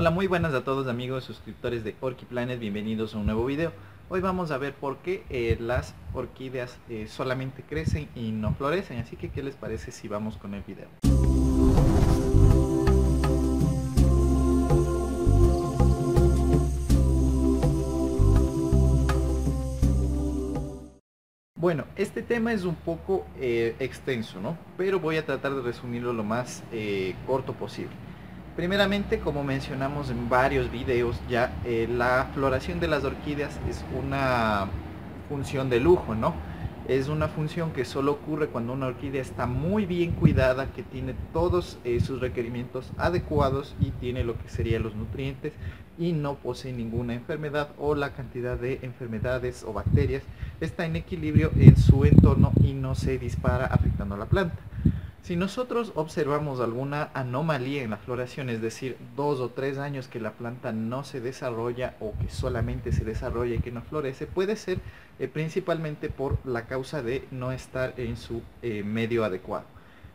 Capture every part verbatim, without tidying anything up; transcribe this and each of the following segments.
Hola, muy buenas a todos amigos suscriptores de Orquiplanet, bienvenidos a un nuevo video. Hoy vamos a ver por qué eh, las orquídeas eh, solamente crecen y no florecen, así que ¿qué les parece si vamos con el video? Bueno, este tema es un poco eh, extenso, ¿no? Pero voy a tratar de resumirlo lo más eh, corto posible. Primeramente, como mencionamos en varios videos ya, eh, la floración de las orquídeas es una función de lujo, ¿no? Es una función que solo ocurre cuando una orquídea está muy bien cuidada, que tiene todos eh, sus requerimientos adecuados y tiene lo que serían los nutrientes y no posee ninguna enfermedad, o la cantidad de enfermedades o bacterias está en equilibrio en su entorno y no se dispara afectando a la planta. Si nosotros observamos alguna anomalía en la floración, es decir, dos o tres años que la planta no se desarrolla o que solamente se desarrolla y que no florece, puede ser eh, principalmente por la causa de no estar en su eh, medio adecuado.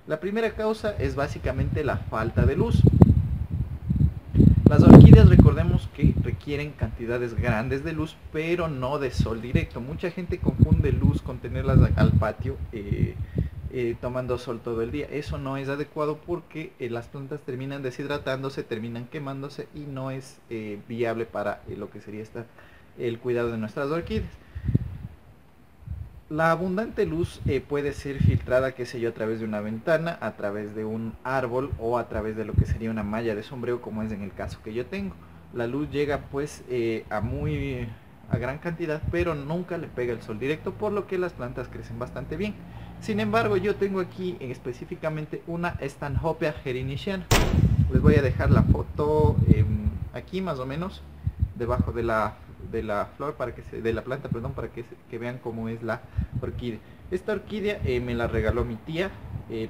La primera causa es básicamente la falta de luz. Las orquídeas, recordemos que requieren cantidades grandes de luz, pero no de sol directo. Mucha gente confunde luz con tenerlas al patio eh, Eh, tomando sol todo el día. Eso no es adecuado porque eh, las plantas terminan deshidratándose, terminan quemándose y no es eh, viable para eh, lo que sería esta, el cuidado de nuestras orquídeas. La abundante luz eh, puede ser filtrada, qué sé yo, a través de una ventana, a través de un árbol o a través de lo que sería una malla de sombrero, como es en el caso que yo tengo. La luz llega pues eh, a muy a gran cantidad, pero nunca le pega el sol directo, por lo que las plantas crecen bastante bien. Sin embargo, yo tengo aquí específicamente una Stanhopea gerinichian. Les voy a dejar la foto eh, aquí más o menos debajo de la de la flor para que se, de la planta, perdón, para que, se, que vean cómo es la orquídea. Esta orquídea eh, me la regaló mi tía eh,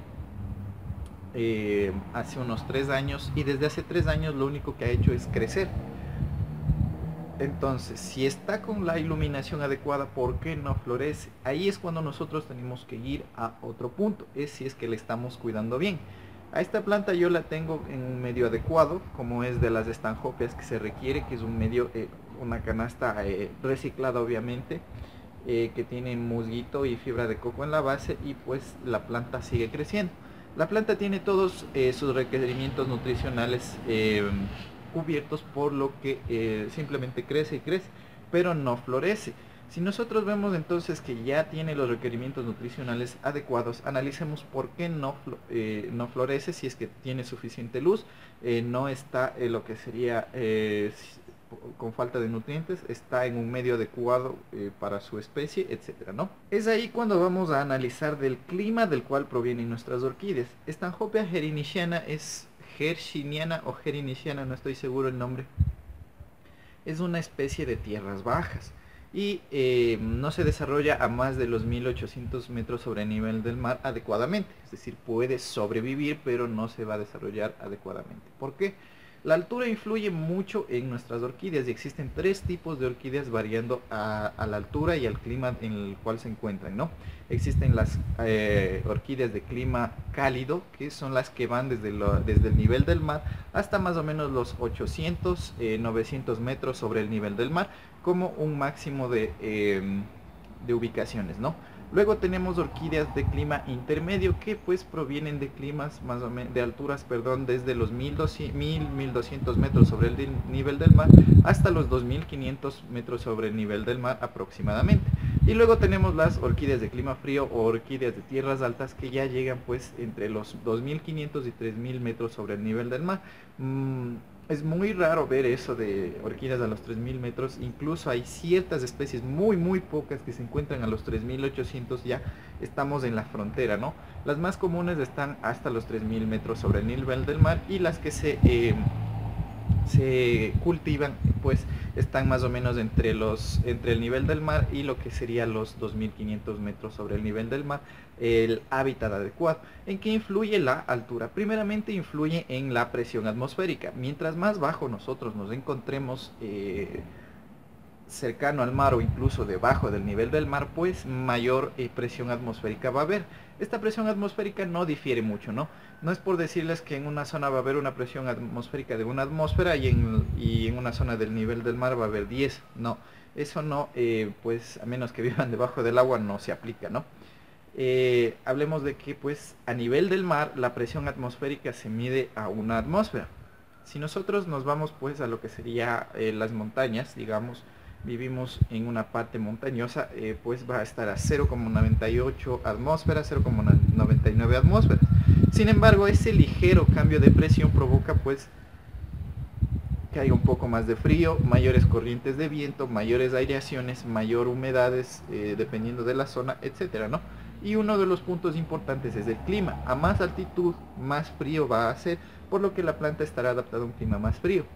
eh, hace unos tres años y desde hace tres años lo único que ha hecho es crecer. Entonces, si está con la iluminación adecuada, ¿por qué no florece? Ahí es cuando nosotros tenemos que ir a otro punto, es si es que le estamos cuidando bien. A esta planta yo la tengo en un medio adecuado, como es de las Stanhopeas que se requiere, que es un medio, eh, una canasta eh, reciclada obviamente, eh, que tiene musguito y fibra de coco en la base y pues la planta sigue creciendo. La planta tiene todos eh, sus requerimientos nutricionales eh, cubiertos, por lo que eh, simplemente crece y crece, pero no florece. Si nosotros vemos entonces que ya tiene los requerimientos nutricionales adecuados, analicemos por qué no, eh, no florece, si es que tiene suficiente luz, eh, no está eh, lo que sería eh, con falta de nutrientes, está en un medio adecuado eh, para su especie, etcétera, ¿no? Es ahí cuando vamos a analizar del clima del cual provienen nuestras orquídeas. Stanhopea gerinichiana es... Gershiniana o gerinichiana, no estoy seguro el nombre. Es una especie de tierras bajas y eh, no se desarrolla a más de los mil ochocientos metros sobre el nivel del mar adecuadamente. Es decir, puede sobrevivir, pero no se va a desarrollar adecuadamente. ¿Por qué? La altura influye mucho en nuestras orquídeas y existen tres tipos de orquídeas variando a, a la altura y al clima en el cual se encuentran, ¿no? Existen las eh, orquídeas de clima cálido, que son las que van desde, lo, desde el nivel del mar hasta más o menos los ochocientos, eh, novecientos metros sobre el nivel del mar, como un máximo de, eh, de ubicaciones, ¿no? Luego tenemos orquídeas de clima intermedio que pues provienen de climas más o menos, de alturas, perdón, desde los mil, mil doscientos metros sobre el nivel del mar hasta los dos mil quinientos metros sobre el nivel del mar aproximadamente. Y luego tenemos las orquídeas de clima frío o orquídeas de tierras altas que ya llegan pues entre los dos mil quinientos y tres mil metros sobre el nivel del mar. Mm. Es muy raro ver eso de orquídeas a los tres mil metros, incluso hay ciertas especies muy muy pocas que se encuentran a los tres mil ochocientos, ya estamos en la frontera, ¿no? Las más comunes están hasta los tres mil metros sobre el nivel del mar y las que se, eh, se cultivan pues están más o menos entre, los, entre el nivel del mar y lo que sería los dos mil quinientos metros sobre el nivel del mar, el hábitat adecuado. ¿En qué influye la altura? Primeramente influye en la presión atmosférica. Mientras más bajo nosotros nos encontremos, eh, cercano al mar o incluso debajo del nivel del mar, pues mayor eh, presión atmosférica va a haber. Esta presión atmosférica no difiere mucho, ¿no? No es por decirles que en una zona va a haber una presión atmosférica de una atmósfera y en, y en una zona del nivel del mar va a haber diez, no. Eso no, eh, pues a menos que vivan debajo del agua no se aplica, ¿no? Eh, hablemos de que pues a nivel del mar la presión atmosférica se mide a una atmósfera. Si nosotros nos vamos pues a lo que sería eh, las montañas, digamos, vivimos en una parte montañosa, eh, pues va a estar a cero coma noventa y ocho atmósferas, cero coma noventa y nueve atmósferas. Sin embargo, ese ligero cambio de presión provoca pues que haya un poco más de frío, mayores corrientes de viento, mayores aireaciones, mayor humedades, eh, dependiendo de la zona, etcétera, ¿no? Y uno de los puntos importantes es el clima. A más altitud, más frío va a hacer, por lo que la planta estará adaptada a un clima más frío.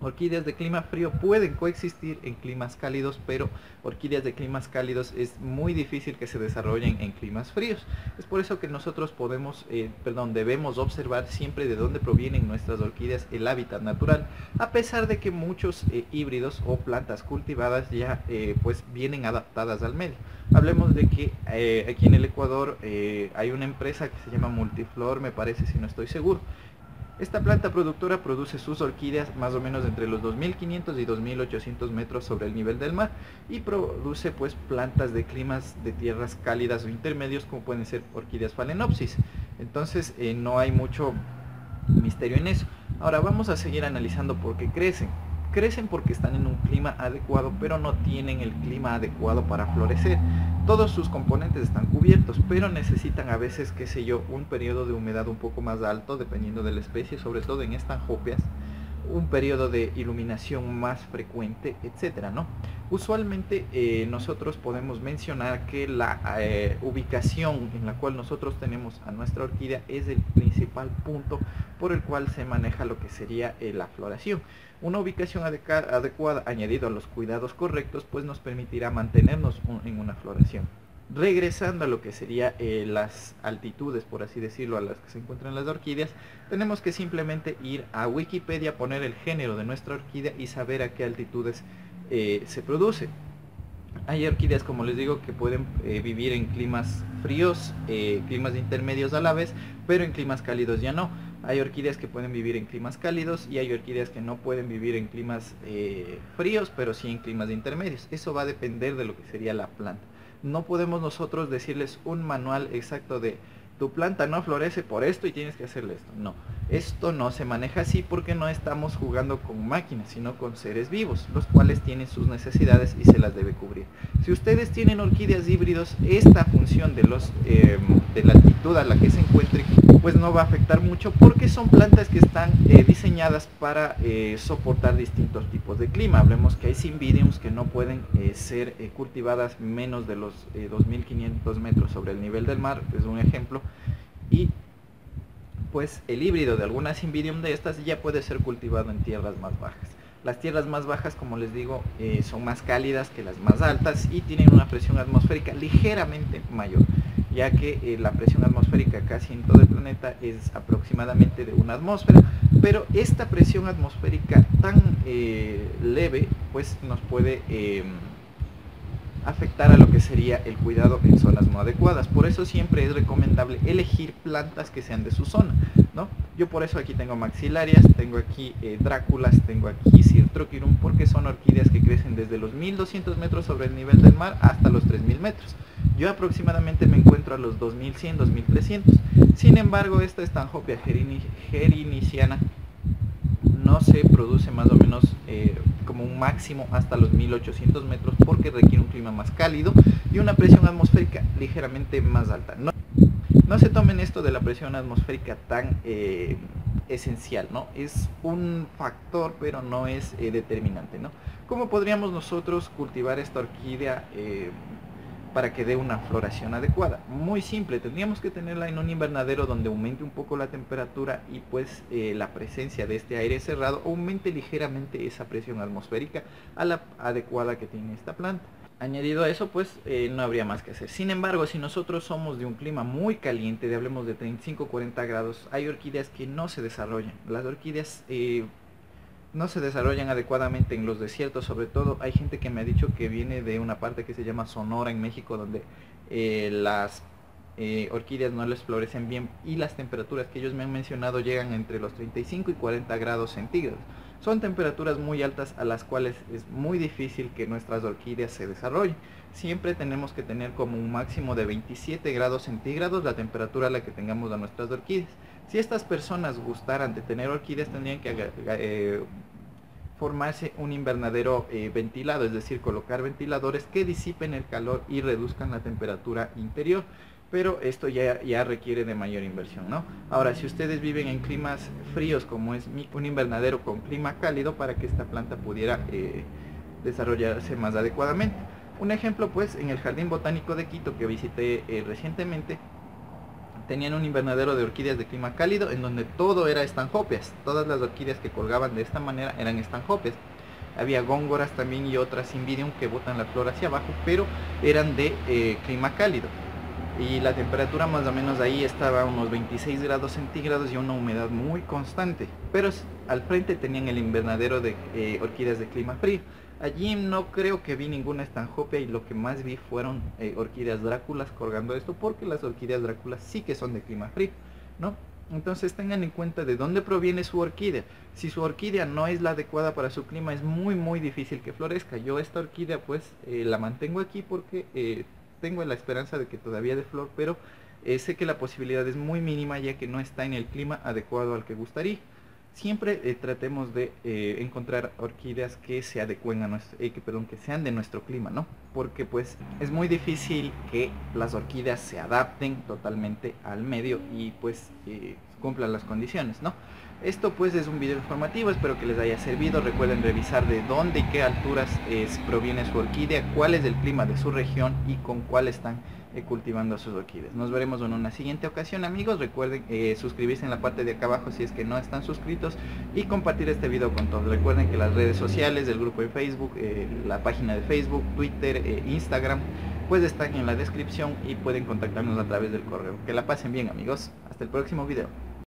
Orquídeas de clima frío pueden coexistir en climas cálidos, pero orquídeas de climas cálidos es muy difícil que se desarrollen en climas fríos. Es por eso que nosotros podemos, eh, perdón, debemos observar siempre de dónde provienen nuestras orquídeas, el hábitat natural, a pesar de que muchos eh, híbridos o plantas cultivadas ya eh, pues vienen adaptadas al medio. Hablemos de que eh, aquí en el Ecuador eh, hay una empresa que se llama Multiflor, me parece, si no estoy seguro. Esta planta productora produce sus orquídeas más o menos entre los dos mil quinientos y dos mil ochocientos metros sobre el nivel del mar y produce pues plantas de climas de tierras cálidas o intermedios como pueden ser orquídeas phalaenopsis. Entonces eh, no hay mucho misterio en eso. Ahora vamos a seguir analizando por qué crecen. Crecen porque están en un clima adecuado, pero no tienen el clima adecuado para florecer. Todos sus componentes están cubiertos, pero necesitan a veces, qué sé yo, un periodo de humedad un poco más alto, dependiendo de la especie, sobre todo en stanhopeas, un periodo de iluminación más frecuente, etcétera, ¿no? Usualmente eh, nosotros podemos mencionar que la eh, ubicación en la cual nosotros tenemos a nuestra orquídea es el principal punto por el cual se maneja lo que sería eh, la floración. Una ubicación adecuada, añadido a los cuidados correctos, pues nos permitirá mantenernos un, en una floración. Regresando a lo que sería eh, las altitudes, por así decirlo, a las que se encuentran las orquídeas, tenemos que simplemente ir a Wikipedia, poner el género de nuestra orquídea y saber a qué altitudes eh, se produce. Hay orquídeas, como les digo, que pueden eh, vivir en climas fríos, eh, climas intermedios a la vez, pero en climas cálidos ya no. Hay orquídeas que pueden vivir en climas cálidos y hay orquídeas que no pueden vivir en climas eh, fríos, pero sí en climas intermedios. Eso va a depender de lo que sería la planta. No podemos nosotros decirles un manual exacto de tu planta no florece por esto y tienes que hacerle esto. No, esto no se maneja así porque no estamos jugando con máquinas, sino con seres vivos, los cuales tienen sus necesidades y se las debe cubrir. Si ustedes tienen orquídeas híbridos, esta función de, los, eh, de la altitud a la que se encuentren, pues no va a afectar mucho porque son plantas que están eh, diseñadas para eh, soportar distintos tipos de clima. Hablemos que hay cymbidiums que no pueden eh, ser eh, cultivadas menos de los eh, dos mil quinientos metros sobre el nivel del mar, es un ejemplo, y pues el híbrido de alguna cymbidium de estas ya puede ser cultivado en tierras más bajas. Las tierras más bajas, como les digo, eh, son más cálidas que las más altas y tienen una presión atmosférica ligeramente mayor, ya que eh, la presión atmosférica casi en todo el planeta es aproximadamente de una atmósfera, pero esta presión atmosférica tan eh, leve pues nos puede eh, afectar a lo que sería el cuidado en zonas no adecuadas. Por eso siempre es recomendable elegir plantas que sean de su zona, ¿no? Yo por eso aquí tengo maxillarias, tengo aquí eh, dráculas, tengo aquí cirtoquiro, porque son orquídeas que crecen desde los mil doscientos metros sobre el nivel del mar hasta los tres mil metros. Yo aproximadamente me encuentro a los dos mil cien, dos mil trescientos. Sin embargo, esta Stanhopea gerinichiana no se produce más o menos eh, como un máximo hasta los mil ochocientos metros porque requiere un clima más cálido y una presión atmosférica ligeramente más alta. No, no se tomen esto de la presión atmosférica tan eh, esencial, ¿no? Es un factor, pero no es eh, determinante, ¿no? ¿Cómo podríamos nosotros cultivar esta orquídea eh, para que dé una floración adecuada? Muy simple, tendríamos que tenerla en un invernadero donde aumente un poco la temperatura y pues eh, la presencia de este aire cerrado aumente ligeramente esa presión atmosférica a la adecuada que tiene esta planta. Añadido a eso, pues eh, no habría más que hacer. Sin embargo, si nosotros somos de un clima muy caliente, de hablemos de treinta y cinco a cuarenta grados, hay orquídeas que no se desarrollan. Las orquídeas eh, no se desarrollan adecuadamente en los desiertos. Sobre todo hay gente que me ha dicho que viene de una parte que se llama Sonora en México, donde eh, las eh, orquídeas no les florecen bien, y las temperaturas que ellos me han mencionado llegan entre los treinta y cinco y cuarenta grados centígrados. Son temperaturas muy altas a las cuales es muy difícil que nuestras orquídeas se desarrollen. Siempre tenemos que tener como un máximo de veintisiete grados centígrados la temperatura a la que tengamos a nuestras orquídeas. Si estas personas gustaran de tener orquídeas, tendrían que eh, formarse un invernadero eh, ventilado, es decir, colocar ventiladores que disipen el calor y reduzcan la temperatura interior. Pero esto ya, ya requiere de mayor inversión, ¿no? Ahora, si ustedes viven en climas fríos, como es mi, un invernadero con clima cálido, para que esta planta pudiera eh, desarrollarse más adecuadamente. Un ejemplo, pues, en el Jardín Botánico de Quito, que visité eh, recientemente, tenían un invernadero de orquídeas de clima cálido, en donde todo era estanjopeas. Todas las orquídeas que colgaban de esta manera eran estanjopeas. Había góngoras también y otras invidium que botan la flor hacia abajo, pero eran de eh, clima cálido. Y la temperatura más o menos ahí estaba a unos veintiséis grados centígrados y una humedad muy constante. Pero al frente tenían el invernadero de eh, orquídeas de clima frío. Allí no creo que vi ninguna estanjopea, y lo que más vi fueron eh, orquídeas dráculas colgando esto, porque las orquídeas dráculas sí que son de clima frío, ¿no? Entonces tengan en cuenta de dónde proviene su orquídea. Si su orquídea no es la adecuada para su clima, es muy muy difícil que florezca. Yo esta orquídea pues eh, la mantengo aquí porque... Eh, tengo la esperanza de que todavía dé flor, pero eh, sé que la posibilidad es muy mínima, ya que no está en el clima adecuado al que gustaría. Siempre eh, tratemos de eh, encontrar orquídeas que se adecuen a nuestro, eh, que, perdón, que sean de nuestro clima, ¿no? Porque pues es muy difícil que las orquídeas se adapten totalmente al medio y pues eh, cumplan las condiciones, ¿no? Esto pues es un video informativo, espero que les haya servido. Recuerden revisar de dónde y qué alturas es, proviene su orquídea, cuál es el clima de su región y con cuál están eh, cultivando sus orquídeas. Nos veremos en una siguiente ocasión, amigos. Recuerden eh, suscribirse en la parte de acá abajo si es que no están suscritos y compartir este video con todos. Recuerden que las redes sociales, el grupo en Facebook, eh, la página de Facebook, Twitter, eh, Instagram, pues están en la descripción y pueden contactarnos a través del correo. Que la pasen bien, amigos. Hasta el próximo video.